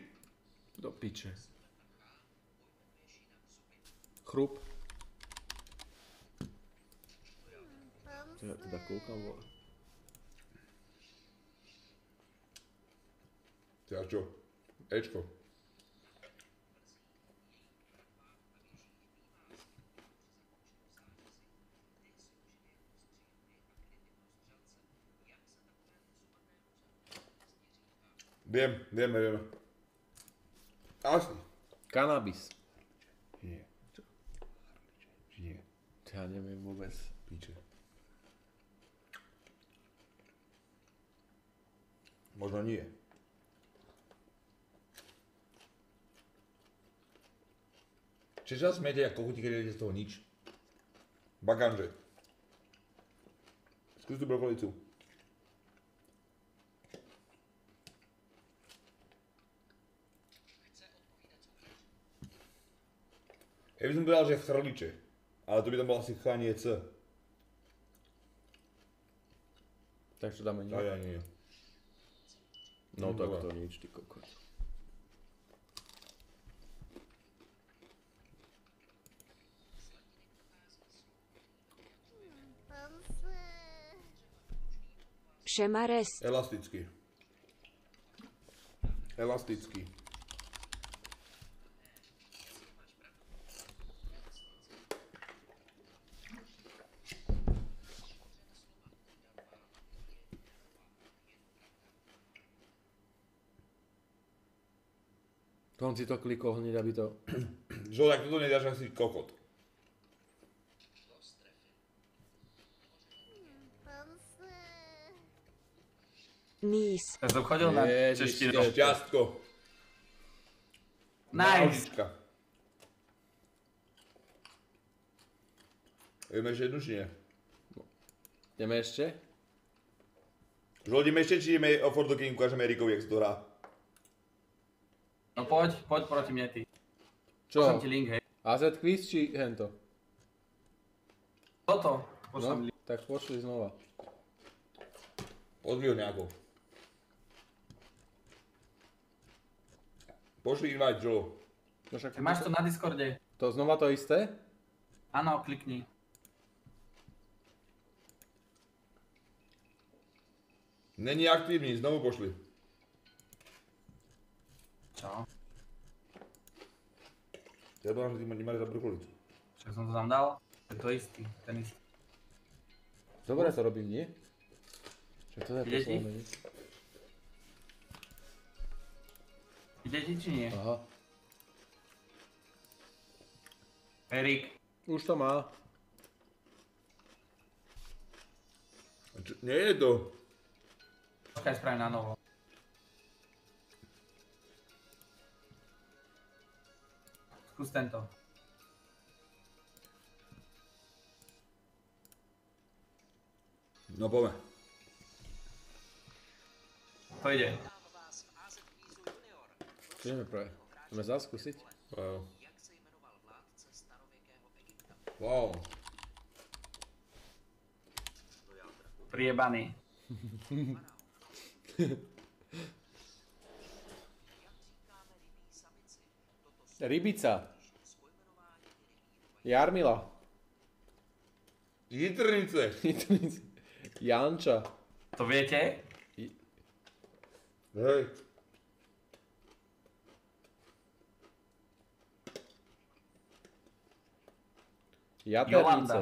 Do piče. Chrup. Ja teda kúkam, vole. Teda čo? Ečko. Viem, vieme, vieme. Asi. Kanabis. Nie. Čo? Nie. Ja neviem vôbec. Píče. Možno nie. Čiže sa smiete ako chuti, keď jedete z toho nič. Baganže. Skús tú brokolicu. Ja by som povedal, že chrliče. Ale to by tam bol asi chaniec. Tak čo dáme nie? Aj, aj, nie. No tak to nič, ty kokos. Šemarest. Elastický. Elastický. On si to klikol hneď, aby to... Žo, tak toto nedáš asi kokot. Nice. Ja som chodil na češtinu. Šťastko. Nice. Ideme ešte jednu, či nie? Ideme ešte? Žo, ideme ešte, či ideme o For The King, ukážeme Erikovi, jak sa to hrá. No poď, poď proti mne ty. Čo? Pošlám ti link, hej. á zet quiz či hento? Toto. Pošlám link. Tak pošli znova. Pozri ho nejako. Pošli invite, Joe. Máš to na Discorde. To znova to isté? Áno, klikni. Není aktívny, znovu pošli. Čo? Ja dám, že ty nemáš za brokolicu. Čo som to tam dal? Je to istý, ten istý. Dobre to robím, nie? Čo to je posledné? Ide ti či nie? Aha. Erik. Už to má. Nie je to. Počkaj, spravím na novo. Skús tento. No poďme. To ide. Čo ideme prvé? Ideme zás skúsiť? Wow. Wow. Priebaný. Rybica. Jarmila. Jitrnice. Jitrnice. Janča. To viete? J... Hej. Jaternice. Jolanda.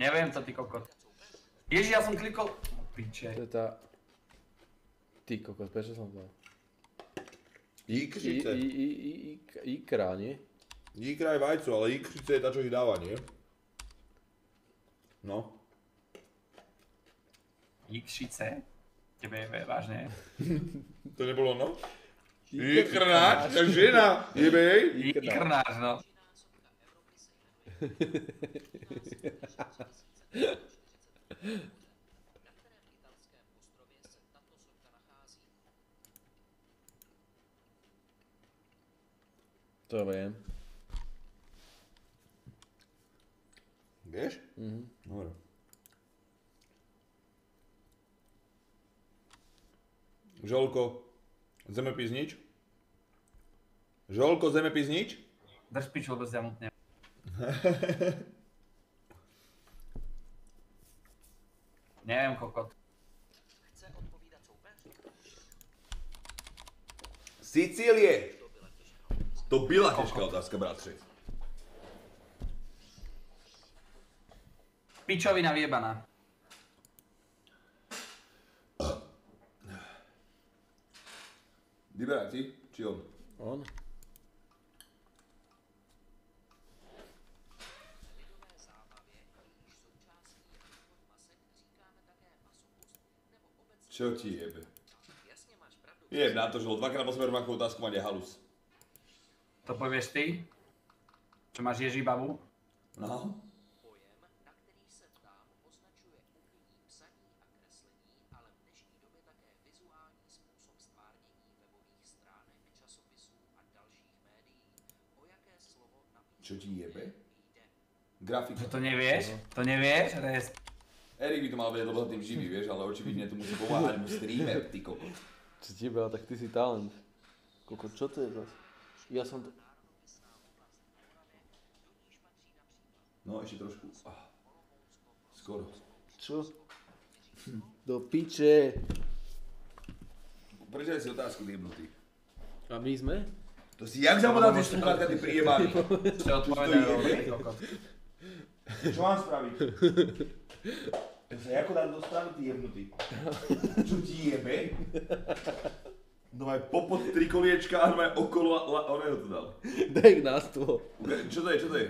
Neviem to, ty kokot. Ježi, ja som klikol... Piče. To je tá... Ty kokot, prečo som to... Ikrice. Ikra, nie? Ikra je vajcu, ale ikrice je tá, čo ich dáva, nie? No. Ikrice? Tebe je vážne. To nebolo ono? Ikrnáč, žena, jebej? Ikrnáč, no. To vím. Víš? Mhm. Dobré. Žolko, zemepis nič? Žolko, zemepis nič? Drž pič, vůbec já mutně. Nevím, kokot. Chce odpovídat soupeř? Sicílie! To byla těžká otázka, bratři. Pičovina vyjebaná. Vyberaj ty, či on? On. Čo ti jebe? Jeb na to, že ho dvakrát posmer makovou otázku má nehalus. To pověš ty? Čo máš Ježí babu? No. Čo ti jebe? Grafika. To, to nevieš? To nevieš? Rest. Erik by to mal vedieť, lebo za tým živý, vieš, ale očividne to musí pomáhať mu streamer, ty kokot. Čo ti jebe, tak ty si talent. Kokot, čo to je zase? Ja som to... No, ešte trošku. Ah. Skoro. Čo? Do piče. Prečo si otázku vyjebnutý? A my sme? To si jak zabudal tie štrukátka, ty príjebány? Čo odpovedaj robiť, kokot? Čo mám spraviť? To sa jako dám do strany, ty jebnutý. Čo ti jebe? No aj popod tri koliečka a no aj okolo a ono to dal. Daj k nástvo. Čo to je, čo to je?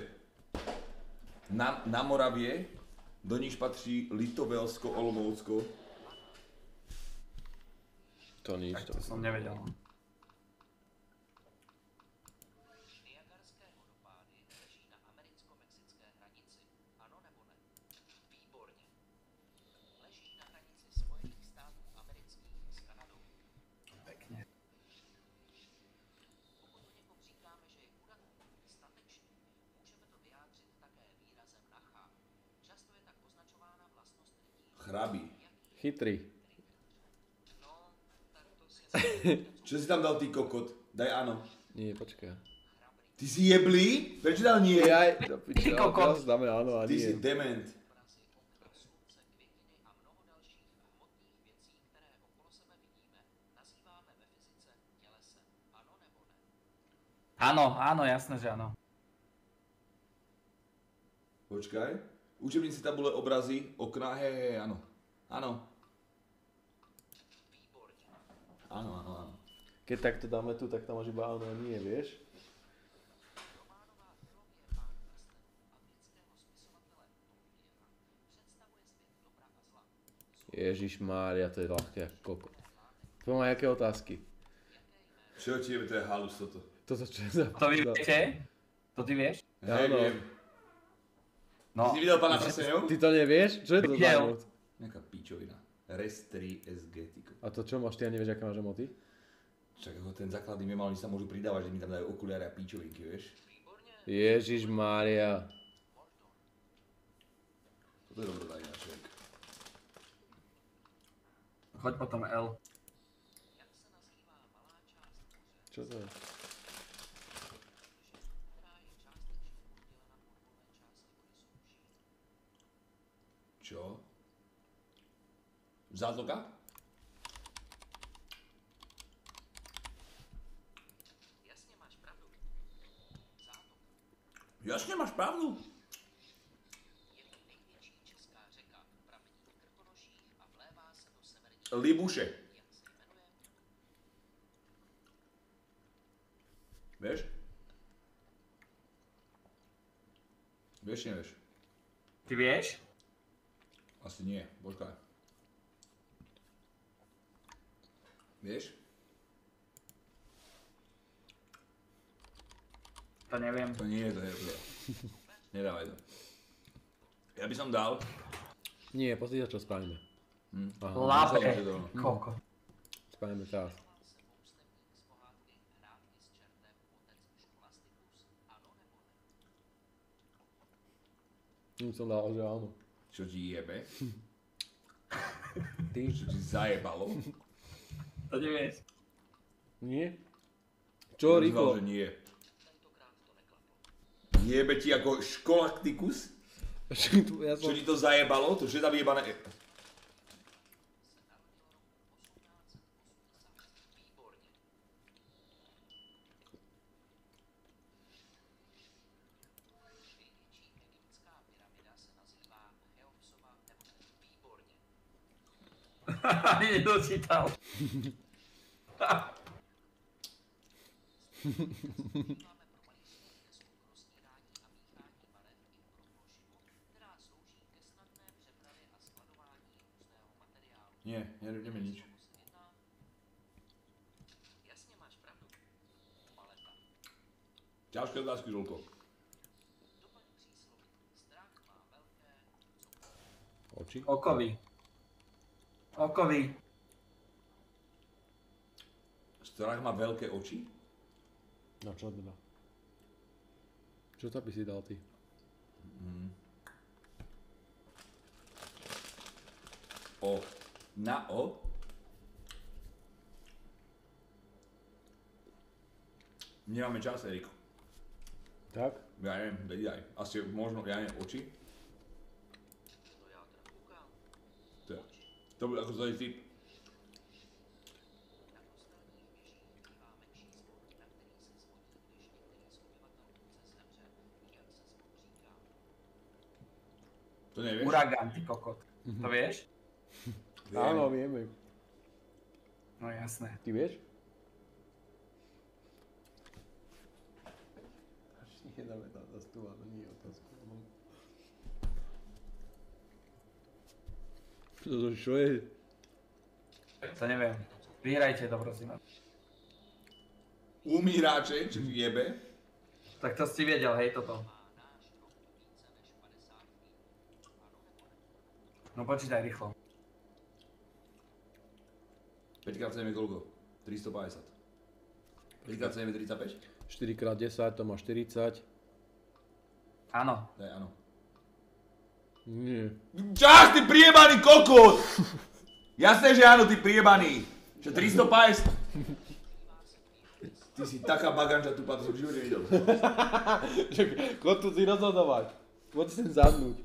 Na, na Moravie, do níž patří Litovelsko, Olomoucko. To nič, to, to som nevedel. Hrabý. Chytrý. Čo si tam dal, ty kokot? Daj áno. Nie, počkaj. Ty si jeblý? Prečo dal nie? Jaj, do piče, teraz dáme áno a nie. Ty si dement. Áno, áno, jasné, že áno. Počkaj. Učebnici, tabule, obrazy, okna, hej, hej, ano. Ano. Ano, ano, ano. Keď takto dáme tu, tak tam máš iba áno, nie, vieš? Ježišmária, to je ľahké ako koko. Pomáj, jaké otázky? Čo ti jebe, to je halus toto. Toto čo je za... To vy viete? To ty vieš? Hej, viem. No, ty si videl pána Prsenov? Ty to nevieš? Čo je to za emot? Nejaká píčovina. res tri es gé, ty kokot. A to čo máš ty a nevieš, aké máš emoty? Čak ako ten základ im je mal, oni sa môžu pridávať, že mi tam dajú okuliare a píčovinky, vieš? Ježišmária. Toto je dobrý dajná človek. Choď potom L. Čo to je? Čo? Zátoka? Jasne máš pravdu. Zátok. Jasne máš pravdu. Je to největší česká řeka, pramení v Krkonoších a vlévá se do severní Libuše. Jak se jmenuje? Vieš? Vieš, nevieš? Ty vieš? Asi nie, počkaj. Vieš? To neviem. To nie je, to je. Nedávaj to. Ja by som dal... Nie, pozrite čo spravíme. Hm. Lápe, koko. Spravíme teraz. Hm, som dal, že áno. Čo ti jebe? Ty? Čo ti zajebalo? To nevieš. Nie? Čo, Riko? Znal, že nie. Jebe ti ako školaktikus? Ja som... Čo ti to zajebalo? To všetko vyjebané... Ani nedočítal. Nie, nejdeme nič. Ťažké otázky, Žolko. Oči? Okovy. Okovy. Strach má veľké oči? No čo teda? Čo to by si dal ty? Mm. O. Na O? Nemáme čas, Eriko. Tak? Ja neviem, vedí aj. Asi možno, ja neviem, oči? To ja. To bude ako zlej typ. To nevieš? Uragán, ty kokot. To vieš? Áno, vieme. No jasné. Ty vieš? Až nie dáme tam zastúva, to nie je otázka. To čo je? To neviem. Vyhrajte to, prosím. Umíráče, čo jebe? Tak to si vedel, hej, toto. No počítaj rýchlo. päť krát sedem je koľko? tristopäťdesiat. päť krát sedem je tridsaťpäť? štyri krát desať, to má štyridsať. Áno. Daj, áno. Nie. Čas, ty priebaný kokot! Jasné, že áno, ty priebaný. Že tristopäťdesiat? Ty si taká baganča tupá, to som v živote nevidel. Chod tu si rozhodovať. Chod si sem zadnúť.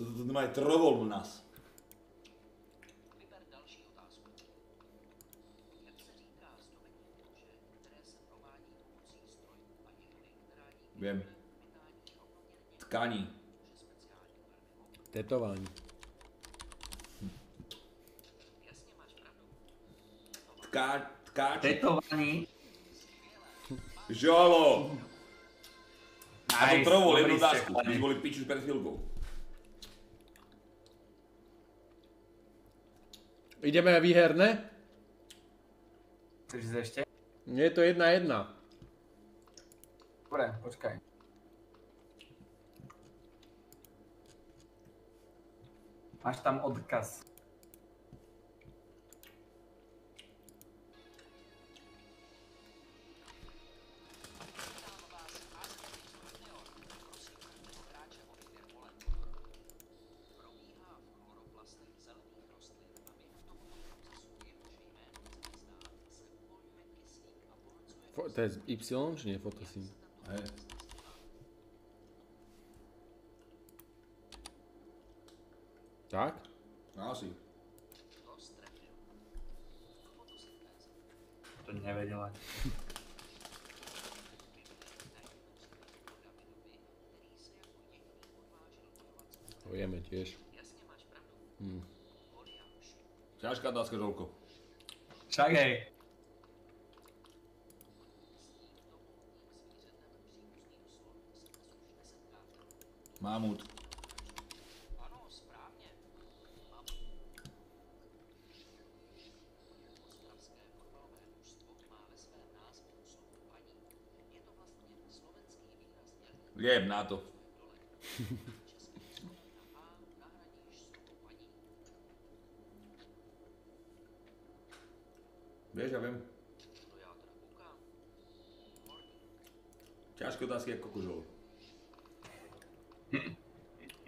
Toto má aj trovol u nás. Viem. Tkaní. Tetování. Tká... tkáč... Tetování. Žalo! A to trovol, jednu otázku. Když boli piču pred chvíľkou. Ideme výherné? Chceš ísť ešte? Nie, to je jedna jedna. Dobre, počkaj. Máš tam odkaz. To je Y, či nie? Fotosyn. Hej. Tak? Asi. To nevedela. To jeme tiež. Hm. Ťažká dáska, Žolko. Však hej. Mamut. Ano, správně. Ostravské fotbalové družstvo má ve svém názvu sochu paní. Je to vlastně Jebná to. Víš, já vím. Těžké otázky jako kužol.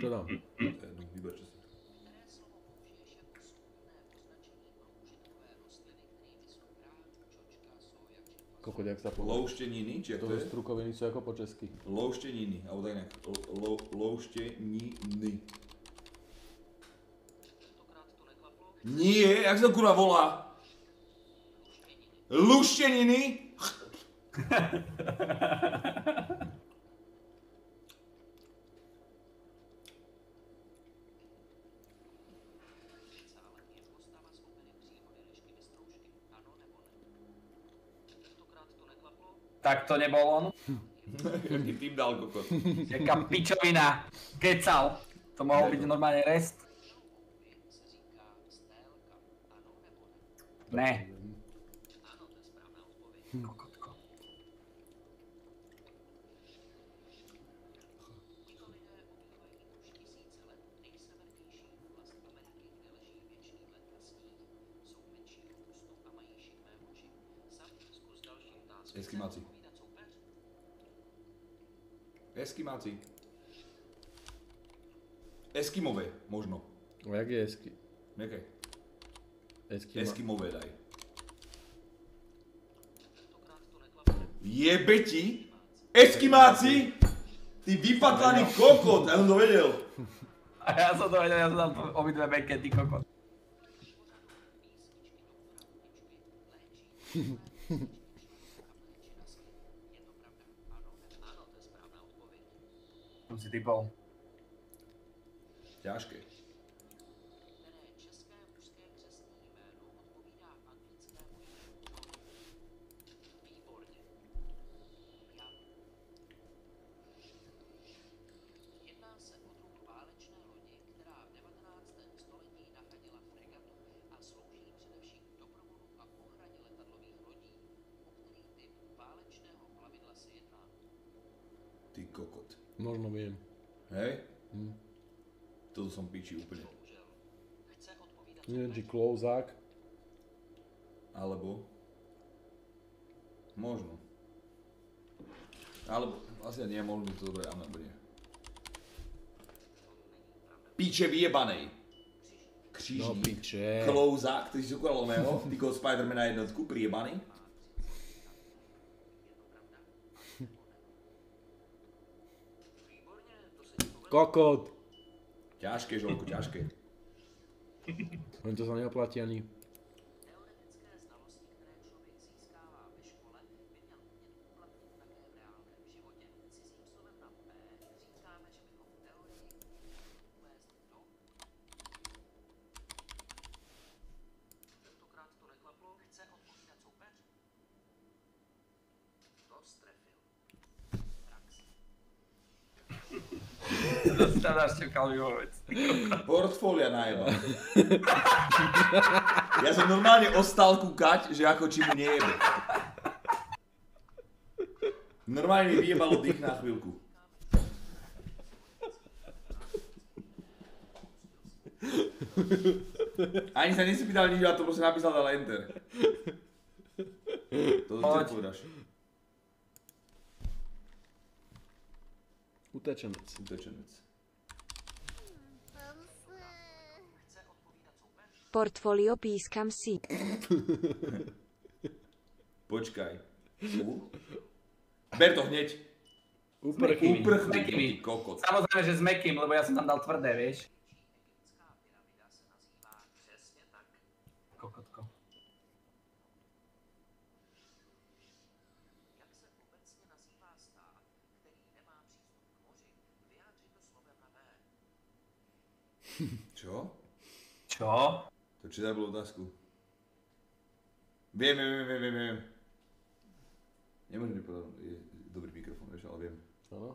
To dám. Výber časí. Kokot, jak se podle? Louštěniny, či jak to je? To strukoviny jsou jako po česky. Louštěniny, alebo tak nějak. Louštěniny. Nie, jak se to kurva volá? Luštěniny? Tak to nebol on? Jaký tým dal, kokot? Jaká pičovina! Kecal! To mohol byť normálne rest? Ne. Kokotko. Eskimáci. Eskimáci. Eskimové, možno. A jak je Eski? Nekej. Eskimové daj. Jebeti? Eskimáci? Ty vypatlaný kokot, já jsem to věděl. A já jsem to věděl, já jsem dal obi dve bekety, kokot. Jsem si typal. Těžké. Kokot. Možno viem. Hej? Hm. Toto som píči úplne. Neviem, či klouzák. Alebo... Možno. Alebo... Asi nie, možno to dobre, ale nebude. Píče vyjebanej. Křížník. No píče. Klouzák, ty si ukázal mého. Ty koho Spider-mana jednotku, prijebaný. Kokot! Ťažké, Žolko, ťažké. Oni to sa neoplatí ani. Portfólia najebal. Ja som normálne ostal kúkať, že ako či mu nejebe. Normálne mi vyjebalo dých na chvíľku. Ani sa nesipýtal nič, ja to proste napísal, dal enter. To to ty pôjdaš. Utečenec. Utečenec. Portfolio pískam si. Počkaj. Ber to hneď. Uprchni. Uprchni mi, kokot. Samozrejme, že s mäkkým, lebo ja som tam dal tvrdé, vieš. Kokotko. Čo? Čo? To či daj bolo otázku. Viem, viem, viem, viem, viem. Nemôžem mi povedať, je dobrý mikrofón, vieš, ale viem. Áno.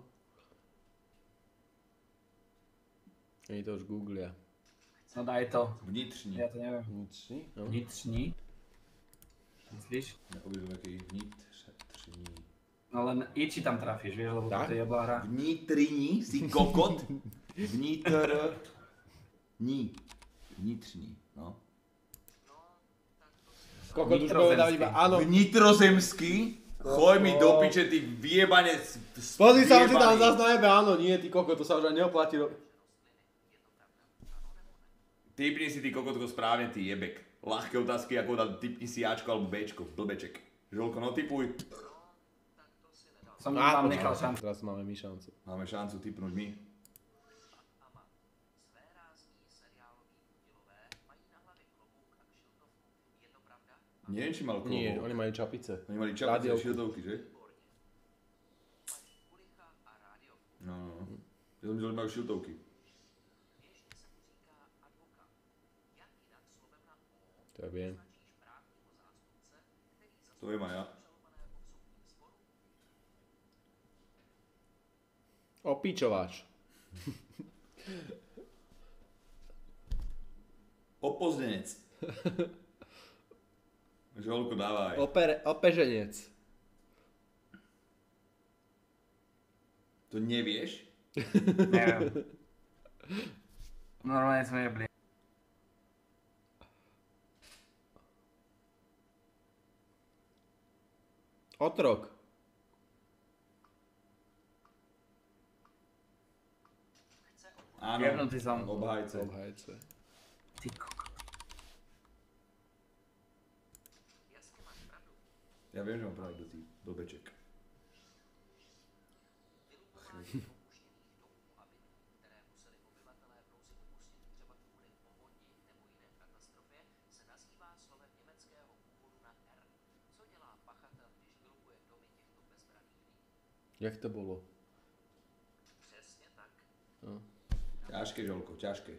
Oni to už googlia. No daj to. Vnitřní. Ja to neviem. Vnitřní? Vnitřní? Myslíš? Neobývam, aký vnitřní. No len i či tam trafíš, vieš, lebo tak? To je jablá hra. Vnitrini, si kokot. Vnitr... Ní. Vnitřní, no. Kokot už povedal iba, áno. Vnitrozemský? Choj mi do piče, ty vyjebanec. Pozri sa, on si tam zás najebe, áno, nie, ty kokot, to sa už ani neoplatí. Typni si, ty kokotko, správne, ty jebek. Ľahké otázky, ako dám, typni si Ačko alebo Bčko, blbeček. Žolko, no typuj. Som vám nechal šancu. Teraz máme my šancu. Máme šancu typnúť my. Neviem, či mal klobou. Nie, oni mali čapice. Oni mali čapice a šildovky, že? No, no, no. Ja som myslel, že majú šildovky. To ja viem. To viem aj ja. Opíčováč. Opozdenec. Žolko, dávaj. Opere, opeženec. To nevieš? Neviem. Normálne sme jebli. Otrok. Áno, jebnutý som. Obhajce. Obhajce. Ty koko. Ja viem, že mám pravdu, ty blbeček. Jak to bolo? No. Ťažké, Žolko, ťažké.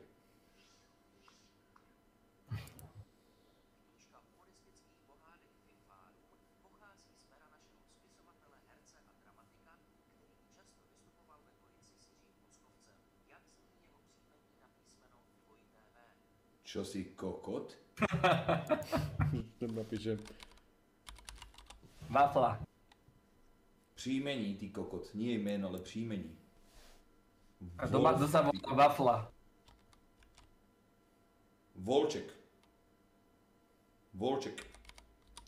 Čo si kokot? Napíšem. Vafla. Příjmení, ty kokot. Nie jméno, ale příjmení. A to má zase vafla. Volček. Volček.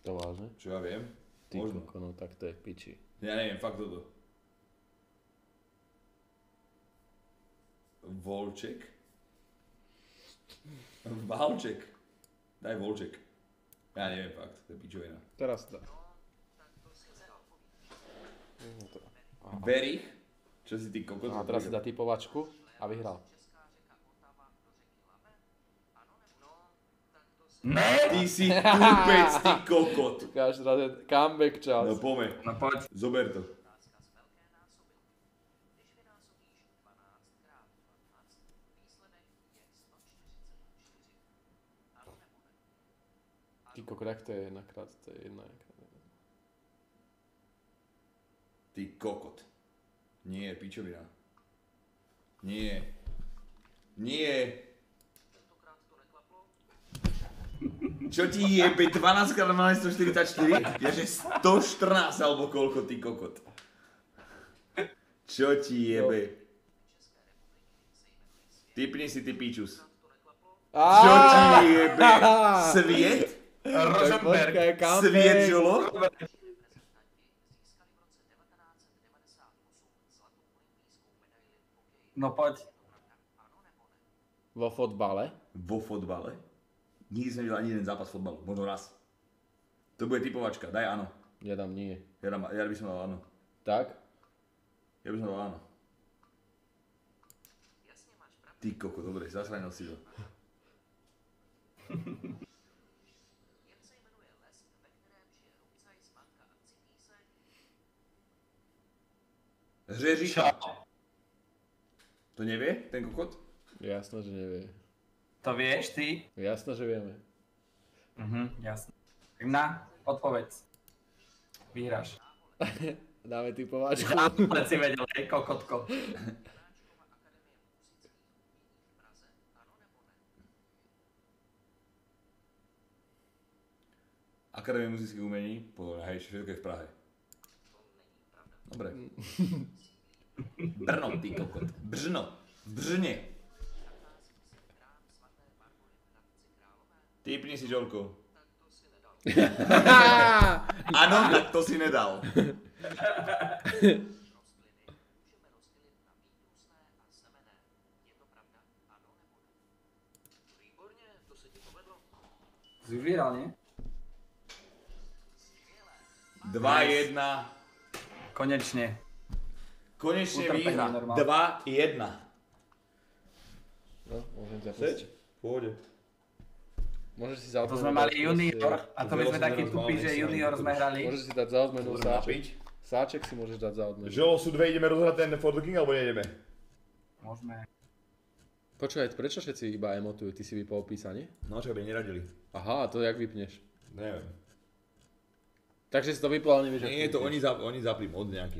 To vážne? Čo ja viem? Ty koko, no tak to je piči. Ja neviem, fakt toto. Volček? Valček. Daj Volček. Ja neviem fakt, to je pičovina. Teraz dá. Verich? Čo si ty kokos? A teraz si dá typovačku a vyhral. Ne? Ty si tupec, ty kokot. Ukáž teraz ten comeback čas. No poďme. Zober to. Ty kokot, jak to je jednakrát, to je jedna jakrát. Ty kokot. Nie, pičovina. Nie. Nie. Čo ti jebe, dvanásť krát dvanásť, stoštyridsaťštyri? Jaže stoštrnásť alebo koľko, ty kokot. Čo ti jebe. Typni si, ty píčus. Čo ti jebe. Sviet? Rosenberg, svět žolo? No pojď. Vo fotbale? Vo fotbale? Nikdy jsem nedělal ani jeden zápas fotbalu, možno raz. To bude typovačka, daj ano. Já dám nie. Já dám, já bych jsem dal ano. Tak? Já bych jsem dal ano. Ty koko, dobré, zasranil si to. Řeřicha. To nevie, ten kokot? Jasno, že nevie. To vieš ty? Jasno, že vieme. Mhm, jasno. Na, odpovedz. Vyhráš. Dáme typováčku. Ale si vedel, hej, kokotko. Akademie muzických umení, podľa, hej, všetko je v Prahe. Dobre. Brno, ty kokot. Brno. V Brně. Typni si, Žolku. Ano, tak to si nedal. Zúžírálně. Dva, jedna. Konečně. Konečně výhra. Dva, jedna. No, môžem zapusť. Pôjde. Môžeš si zaozmenúť. To sme mali junior a to my sme takí tupí, že junior sme hrali. Môžeš si dať zaozmenúť sáček. Sáček si môžeš dať zaozmenúť. Žolo, sú dve, ideme rozhrať ten For The King, alebo nejdeme? Môžeme. Počúvaj, prečo všetci iba emotujú? Ty si vypol písanie? No, čo by neradili. Aha, to jak vypneš? Neviem. Takže si to vypol, ale nevieš, jak to vypneš. Nie, to oni zaplím od nejakých.